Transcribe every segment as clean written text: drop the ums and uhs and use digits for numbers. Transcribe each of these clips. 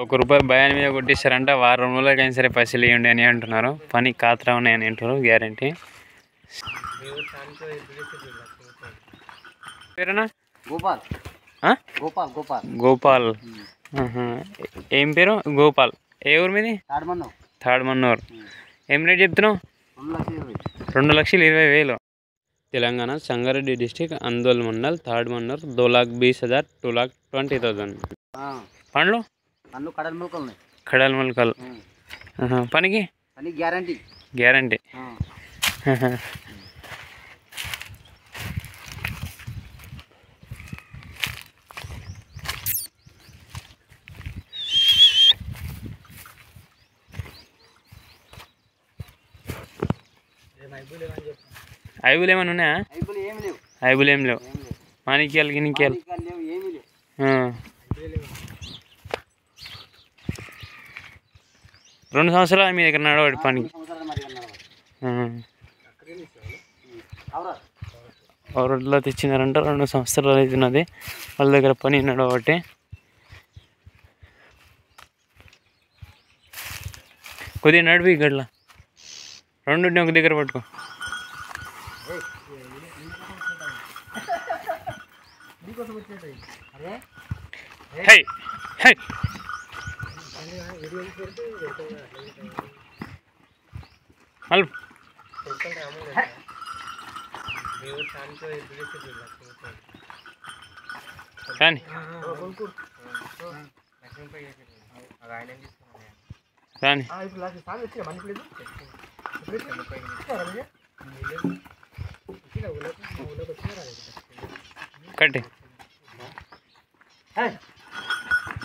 ఒక రూపాయి భయాన్ని మీద కొట్టిస్తారంటే వారం రోజులకైనా సరే పైసలు ఇవ్వండి అని అంటున్నారు. పని కాత్రా ఉన్నాయని అంటున్నారు, గ్యారంటీ. పేరేనా? గోపాల్. గోపాల్ గోపాల్ గోపాల్ ఏం పేరు? గోపాల్. ఏ ఊరు మీది? తాడమన్నూరు. ఏం రేట్ చెప్తున్నావు? 2,20,000. తెలంగాణ సంగారెడ్డి డిస్టిక్ అందోల్ మండల్ తాడమన్నూరు 2,20,000 2,20,000 పండ్లు అన్న కడల్ ముల్కలు పనికి గ్యారంటీ గ్యారంటీ. ఐబులు ఏమైనా ఉన్నాయా? ఐబులు ఏమి లేవు. మాణిక్యాలు గిణిక్యాలు రెండు సంవత్సరాలు మీ దగ్గర నడవాడు పనికి. ఔరట్లో తెచ్చినారంట, 2 సంవత్సరాలు అవుతున్నది వాళ్ళ దగ్గర పని నడవబట్టి. కొద్దిగా నడిపి గడ్లా రెండుని ఒక దగ్గర పట్టుకో. कटे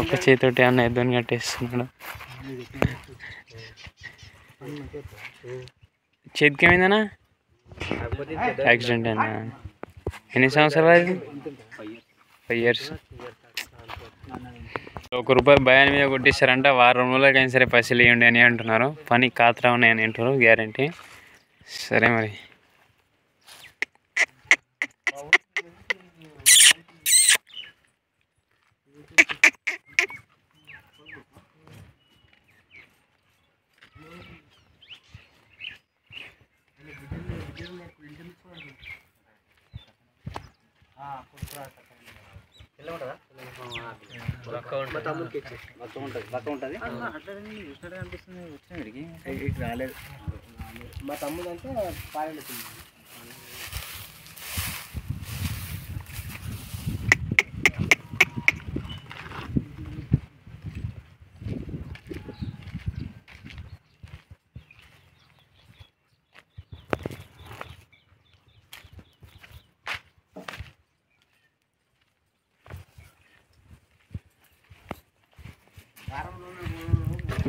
ఒక్క చేతితోటి అన్న ఇద్దరిని కట్టేస్తున్నాడు. చేతికి ఏమైందన్నా? యాక్సిడెంట్ అయినా? ఎన్ని సంవత్సరాలు అది? 5 ఇయర్స్. ఒక రూపాయి భయాన్ని మీద కొట్టిస్తారంట, వారం రోజులకైనా సరే పైసలు ఇవ్వండి అని అంటున్నారు. పని కాత్రా ఉన్నాయని అంటున్నారు, గ్యారంటీ. సరే మరి. మా తమ్ముడు అంటే పాయింట్ వచ్చింది.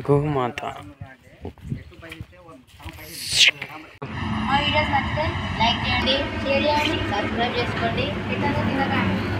గోమాత. మా వీడియోస్ నచ్చితే లైక్ చేయండి, షేర్ చేయండి, సబ్స్క్రైబ్ చేసుకోండి.